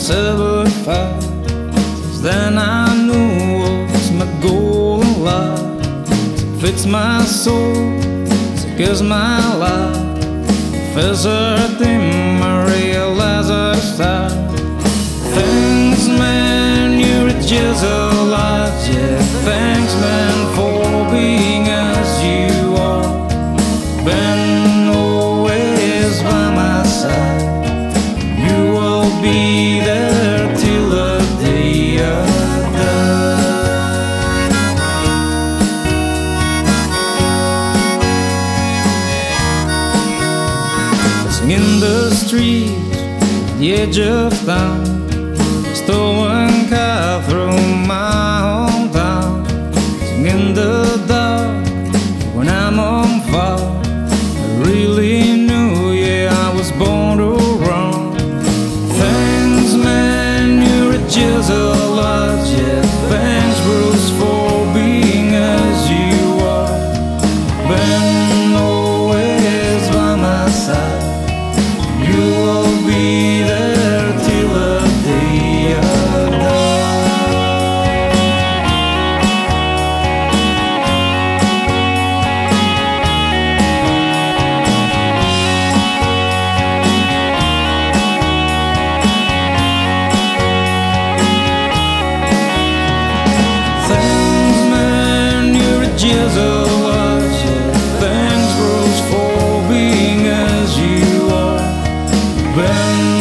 intensified. Then I know what's my goal in life. It fits my soul, it gives my life. There's a thing I realize I start. Thanks, man, you're just alive. Yeah, thanks, man, for being as you are. Been always by my side. You will be there till the day I die. Singing the streets, the edge of town. Stolen car through my hometown. Singing in the dark when I'm on fire. I really knew, yeah, I was born to run. Thanks, man, you're just a lot. Yeah, thanks, Bruce, for being as you are. Been always by my side. You will be there till the day. Thanks, Bruce, for being as you are.